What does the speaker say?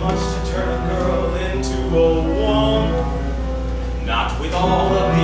much to turn a girl into a woman, not with all of